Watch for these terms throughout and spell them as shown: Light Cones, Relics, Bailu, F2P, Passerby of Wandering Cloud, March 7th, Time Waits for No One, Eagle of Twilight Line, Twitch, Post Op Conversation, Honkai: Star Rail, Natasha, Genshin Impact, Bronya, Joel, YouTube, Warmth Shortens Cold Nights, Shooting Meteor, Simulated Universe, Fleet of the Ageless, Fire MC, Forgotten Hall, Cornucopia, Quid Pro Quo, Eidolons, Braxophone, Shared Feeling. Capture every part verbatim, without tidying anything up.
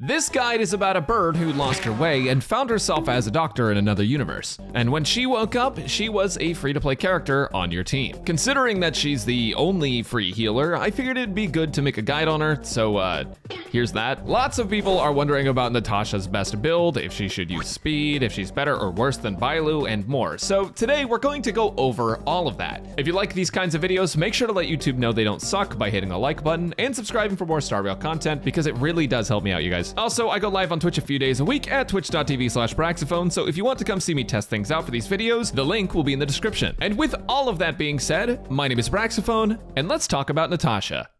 This guide is about a bird who lost her way and found herself as a doctor in another universe. And when she woke up, she was a free-to-play character on your team. Considering that she's the only free healer, I figured it'd be good to make a guide on her, so uh, here's that. Lots of people are wondering about Natasha's best build, if she should use speed, if she's better or worse than Bailu, and more. So today we're going to go over all of that. If you like these kinds of videos, make sure to let YouTube know they don't suck by hitting the like button and subscribing for more Star Rail content, because it really does help me out, you guys. Also, I go live on Twitch a few days a week at twitch dot t v slash Braxophone, so if you want to come see me test things out for these videos, the link will be in the description. And with all of that being said, my name is Braxophone, and let's talk about Natasha.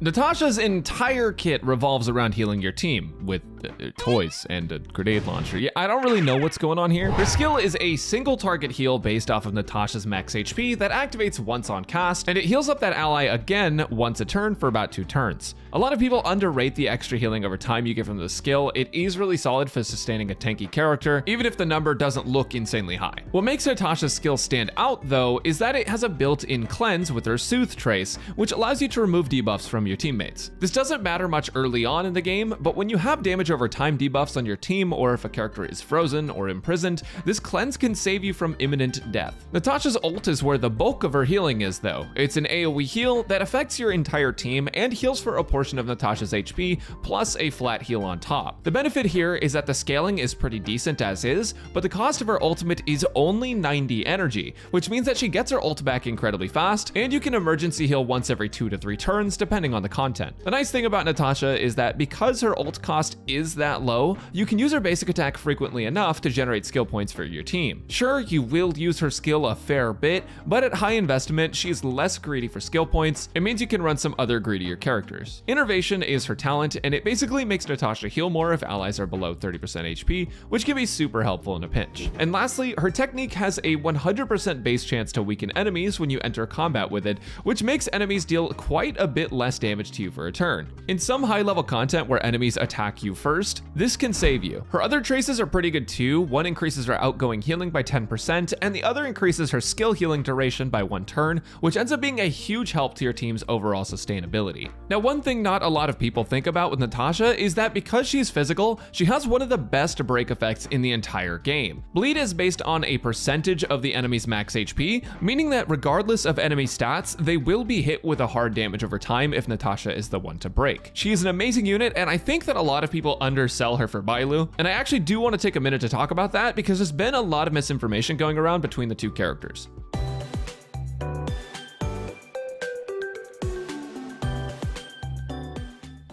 Natasha's entire kit revolves around healing your team with uh, toys and a grenade launcher. Yeah, I don't really know what's going on here. Her skill is a single target heal based off of Natasha's max H P that activates once on cast, and it heals up that ally again once a turn for about two turns. A lot of people underrate the extra healing over time you give them the skill. It is really solid for sustaining a tanky character, even if the number doesn't look insanely high. What makes Natasha's skill stand out, though, is that it has a built-in cleanse with her Soothe trace, which allows you to remove debuffs from your teammates. This doesn't matter much early on in the game, but when you have damage over time debuffs on your team, or if a character is frozen or imprisoned, this cleanse can save you from imminent death. Natasha's ult is where the bulk of her healing is, though. It's an AoE heal that affects your entire team and heals for a portion of Natasha's H P, plus a flat heal on top. The benefit here is that the scaling is pretty decent as is, but the cost of her ultimate is only ninety energy, which means that she gets her ult back incredibly fast, and you can emergency heal once every two to three turns, depending on the content. The nice thing about Natasha is that because her ult cost is that low, you can use her basic attack frequently enough to generate skill points for your team. Sure, you will use her skill a fair bit, but at high investment, she's less greedy for skill points. It means you can run some other greedier characters. Innervation is her talent, and it basically makes Natasha heal more if allies are below thirty percent H P, which can be super helpful in a pinch. And lastly, her technique has a one hundred percent base chance to weaken enemies when you enter combat with it, which makes enemies deal quite a bit less damage damage to you for a turn. In some high-level content where enemies attack you first, this can save you. Her other traces are pretty good too. One increases her outgoing healing by ten percent, and the other increases her skill healing duration by one turn, which ends up being a huge help to your team's overall sustainability. Now, one thing not a lot of people think about with Natasha is that because she's physical, she has one of the best break effects in the entire game. Bleed is based on a percentage of the enemy's max H P, meaning that regardless of enemy stats, they will be hit with a hard damage over time if Natasha is the one to break. She is an amazing unit, and I think that a lot of people undersell her for Bailu, and I actually do want to take a minute to talk about that because there's been a lot of misinformation going around between the two characters.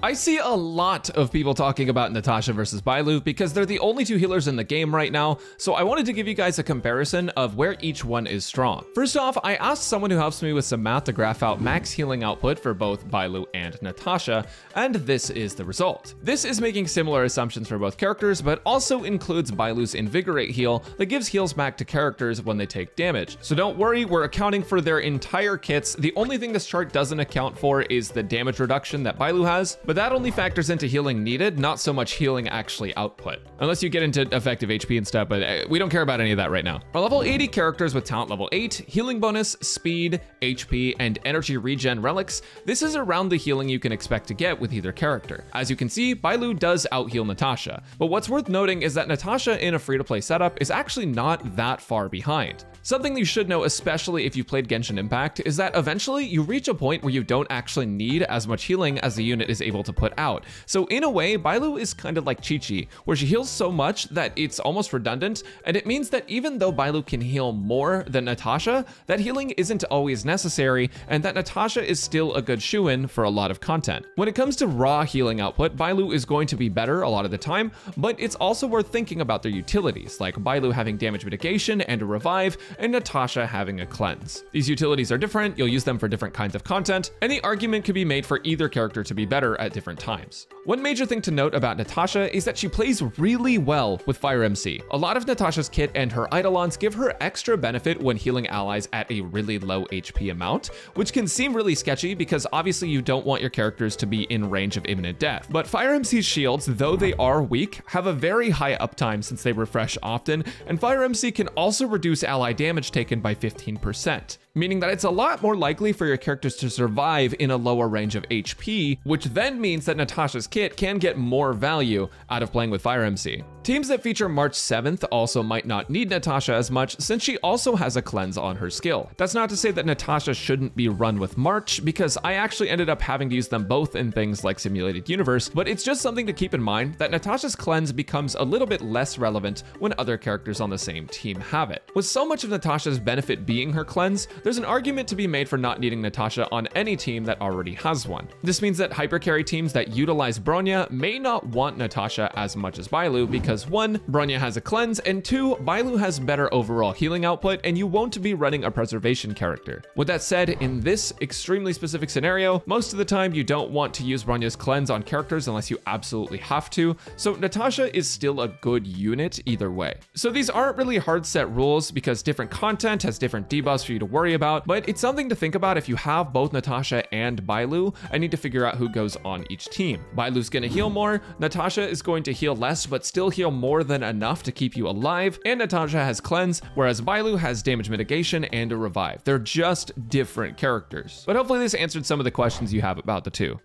I see a lot of people talking about Natasha versus Bailu because they're the only two healers in the game right now, so I wanted to give you guys a comparison of where each one is strong. First off, I asked someone who helps me with some math to graph out max healing output for both Bailu and Natasha, and this is the result. This is making similar assumptions for both characters, but also includes Bailu's Invigorate heal that gives heals back to characters when they take damage. So don't worry, we're accounting for their entire kits. The only thing this chart doesn't account for is the damage reduction that Bailu has, but that only factors into healing needed, not so much healing actually output. Unless you get into effective H P and stuff, but we don't care about any of that right now. Our level eighty characters with talent level eight, healing bonus, speed, H P, and energy regen relics, this is around the healing you can expect to get with either character. As you can see, Bailu does outheal Natasha, but what's worth noting is that Natasha in a free-to-play setup is actually not that far behind. Something you should know, especially if you played Genshin Impact, is that eventually you reach a point where you don't actually need as much healing as the unit is able to put out. So in a way, Bailu is kind of like Chi-Chi, where she heals so much that it's almost redundant, and it means that even though Bailu can heal more than Natasha, that healing isn't always necessary, and that Natasha is still a good shoo-in for a lot of content. When it comes to raw healing output, Bailu is going to be better a lot of the time, but it's also worth thinking about their utilities, like Bailu having damage mitigation and a revive, and Natasha having a cleanse. These utilities are different, you'll use them for different kinds of content, and the argument could be made for either character to be better at different times. One major thing to note about Natasha is that she plays really well with Fire M C. A lot of Natasha's kit and her Eidolons give her extra benefit when healing allies at a really low H P amount, which can seem really sketchy because obviously you don't want your characters to be in range of imminent death. But Fire M C's shields, though they are weak, have a very high uptime since they refresh often, and Fire M C can also reduce ally damage taken by fifteen percent. meaning that it's a lot more likely for your characters to survive in a lower range of H P, which then means that Natasha's kit can get more value out of playing with Fire M C. Teams that feature March seventh also might not need Natasha as much, since she also has a cleanse on her skill. That's not to say that Natasha shouldn't be run with March, because I actually ended up having to use them both in things like Simulated Universe, but it's just something to keep in mind that Natasha's cleanse becomes a little bit less relevant when other characters on the same team have it. With so much of Natasha's benefit being her cleanse, there's an argument to be made for not needing Natasha on any team that already has one. This means that hypercarry teams that utilize Bronya may not want Natasha as much as Bailu, because one, Bronya has a cleanse, and two, Bailu has better overall healing output, and you won't be running a preservation character. With that said, in this extremely specific scenario, most of the time you don't want to use Bronya's cleanse on characters unless you absolutely have to, so Natasha is still a good unit either way. So these aren't really hard set rules, because different content has different debuffs for you to worry about, but it's something to think about if you have both Natasha and Bailu. I need to figure out who goes on each team. Bailu's gonna heal more, Natasha is going to heal less, but still heal more than enough to keep you alive, and Natasha has cleanse, whereas Bailu has damage mitigation and a revive. They're just different characters. But hopefully this answered some of the questions you have about the two.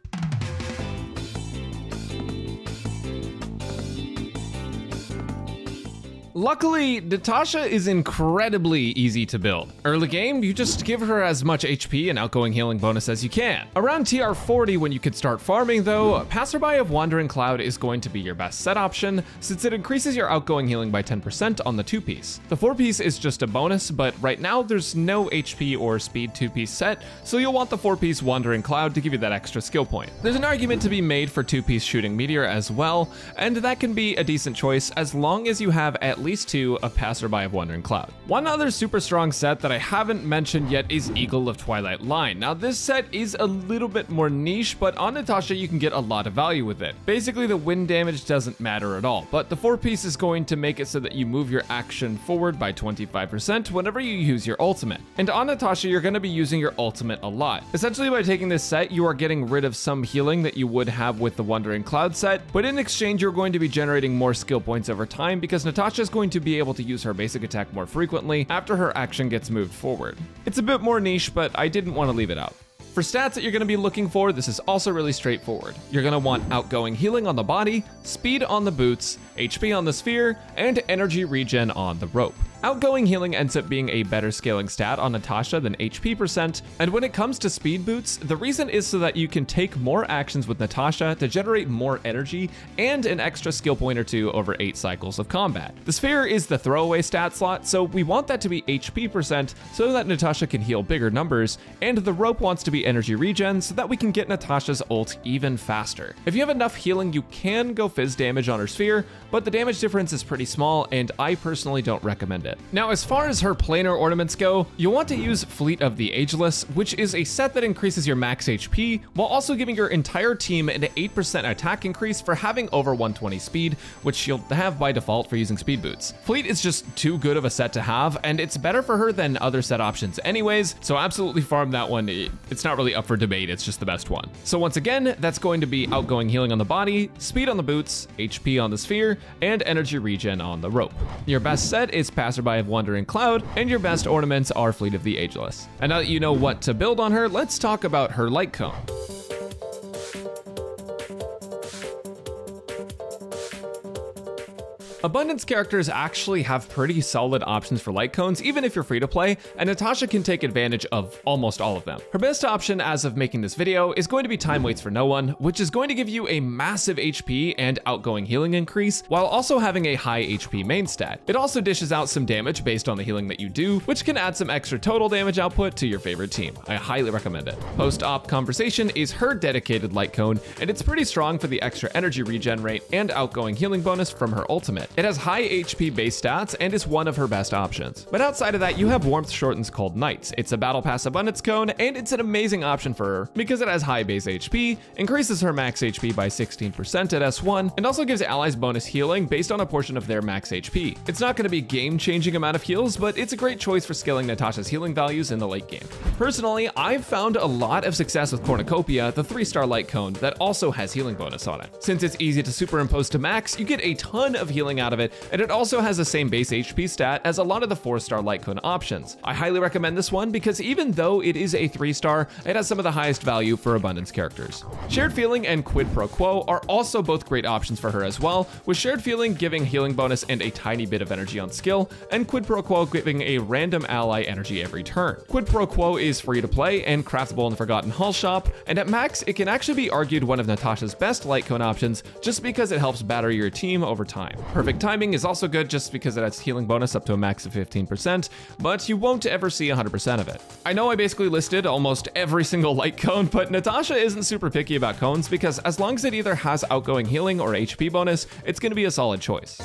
Luckily, Natasha is incredibly easy to build. Early game, you just give her as much H P and outgoing healing bonus as you can. Around T R forty, when you could start farming though, Passerby of Wandering Cloud is going to be your best set option, since it increases your outgoing healing by ten percent on the two-piece. The four-piece is just a bonus, but right now there's no H P or speed two-piece set, so you'll want the four-piece Wandering Cloud to give you that extra skill point. There's an argument to be made for two-piece Shooting Meteor as well, and that can be a decent choice as long as you have at least two of Passerby of Wandering Cloud. One other super strong set that I haven't mentioned yet is Eagle of Twilight Line. Now this set is a little bit more niche, but on Natasha you can get a lot of value with it. Basically the wind damage doesn't matter at all, but the four piece is going to make it so that you move your action forward by twenty-five percent whenever you use your ultimate. And on Natasha you're going to be using your ultimate a lot. Essentially by taking this set you are getting rid of some healing that you would have with the Wandering Cloud set, but in exchange you're going to be generating more skill points over time because Natasha is going to be able to use her basic attack more frequently after her action gets moved forward. It's a bit more niche, but I didn't want to leave it out. For stats that you're going to be looking for, this is also really straightforward. You're going to want outgoing healing on the body, speed on the boots, H P on the sphere, and energy regen on the rope. Outgoing healing ends up being a better scaling stat on Natasha than H P percent, and when it comes to speed boots, the reason is so that you can take more actions with Natasha to generate more energy and an extra skill point or two over eight cycles of combat. The sphere is the throwaway stat slot, so we want that to be H P percent so that Natasha can heal bigger numbers, and the rope wants to be energy regen so that we can get Natasha's ult even faster. If you have enough healing, you can go fizz damage on her sphere, but the damage difference is pretty small, and I personally don't recommend it. Now, as far as her planar ornaments go, you'll want to use Fleet of the Ageless, which is a set that increases your max H P while also giving your entire team an eight percent attack increase for having over one twenty speed, which you'll have by default for using speed boots. Fleet is just too good of a set to have, and it's better for her than other set options anyways, so absolutely farm that one. It's not really up for debate, it's just the best one. So once again, that's going to be outgoing healing on the body, speed on the boots, H P on the sphere, and energy regen on the rope. Your best set is Passerby of Wandering Cloud, and your best ornaments are Fleet of the Ageless. And now that you know what to build on her, let's talk about her Light Cone. Abundance characters actually have pretty solid options for light cones, even if you're free to play, and Natasha can take advantage of almost all of them. Her best option as of making this video is going to be Time Waits for No One, which is going to give you a massive H P and outgoing healing increase, while also having a high H P main stat. It also dishes out some damage based on the healing that you do, which can add some extra total damage output to your favorite team. I highly recommend it. Post Op Conversation is her dedicated light cone, and it's pretty strong for the extra energy regen rate and outgoing healing bonus from her ultimate. It has high H P base stats and is one of her best options. But outside of that, you have Warmth Shortens Cold Nights. It's a battle pass abundance cone, and it's an amazing option for her because it has high base H P, increases her max H P by sixteen percent at S one, and also gives allies bonus healing based on a portion of their max H P. It's not going to be game-changing amount of heals, but it's a great choice for scaling Natasha's healing values in the late game. Personally, I've found a lot of success with Cornucopia, the three-star light cone that also has healing bonus on it. Since it's easy to superimpose to max, you get a ton of healing something out of it, and it also has the same base H P stat as a lot of the four star Light Cone options. I highly recommend this one because even though it is a three star, it has some of the highest value for abundance characters. Shared Feeling and Quid Pro Quo are also both great options for her as well, with Shared Feeling giving healing bonus and a tiny bit of energy on skill, and Quid Pro Quo giving a random ally energy every turn. Quid Pro Quo is free to play and craftable in the Forgotten Hall shop, and at max, it can actually be argued one of Natasha's best Light Cone options just because it helps batter your team over time. Perfect Timing is also good just because it has healing bonus up to a max of fifteen percent, but you won't ever see one hundred percent of it. I know I basically listed almost every single Light Cone, but Natasha isn't super picky about cones because as long as it either has outgoing healing or H P bonus, it's going to be a solid choice.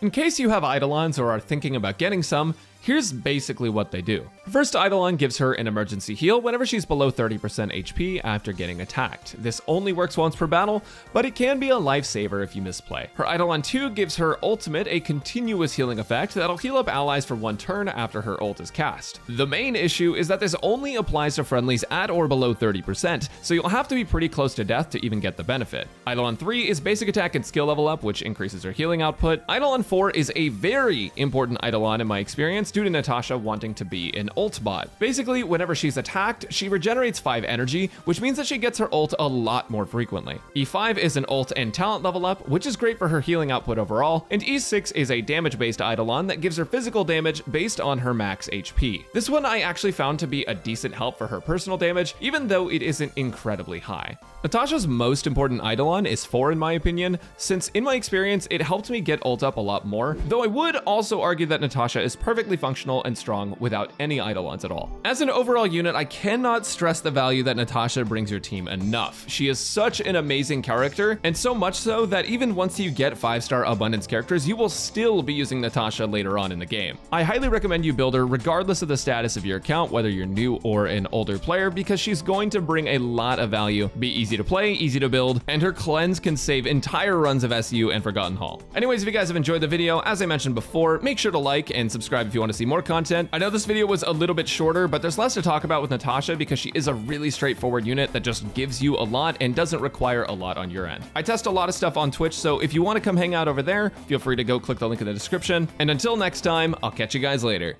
In case you have Eidolons or are thinking about getting some, here's basically what they do. First, Eidolon gives her an emergency heal whenever she's below thirty percent H P after getting attacked. This only works once per battle, but it can be a lifesaver if you misplay. Her Eidolon two gives her ultimate a continuous healing effect that'll heal up allies for one turn after her ult is cast. The main issue is that this only applies to friendlies at or below thirty percent, so you'll have to be pretty close to death to even get the benefit. Eidolon three is basic attack and skill level up, which increases her healing output. Eidolon four is a very important Eidolon in my experience, due to Natasha wanting to be an ult bot. Basically, whenever she's attacked, she regenerates five energy, which means that she gets her ult a lot more frequently. E five is an ult and talent level up, which is great for her healing output overall, and E six is a damage-based Eidolon that gives her physical damage based on her max H P. This one I actually found to be a decent help for her personal damage, even though it isn't incredibly high. Natasha's most important Eidolon is four in my opinion, since in my experience, it helped me get ult up a lot more, though I would also argue that Natasha is perfectly functional and strong without any Eidolons at all. As an overall unit, I cannot stress the value that Natasha brings your team enough. She is such an amazing character, and so much so that even once you get five star abundance characters, you will still be using Natasha later on in the game. I highly recommend you build her regardless of the status of your account, whether you're new or an older player, because she's going to bring a lot of value, be easy to play, easy to build, and her cleanse can save entire runs of S U and Forgotten Hall. Anyways, if you guys have enjoyed the video, as I mentioned before, make sure to like and subscribe if you want to see more content. I know this video was a little bit shorter, but there's less to talk about with Natasha because she is a really straightforward unit that just gives you a lot and doesn't require a lot on your end. I test a lot of stuff on Twitch, so if you want to come hang out over there, feel free to go click the link in the description. And until next time, I'll catch you guys later.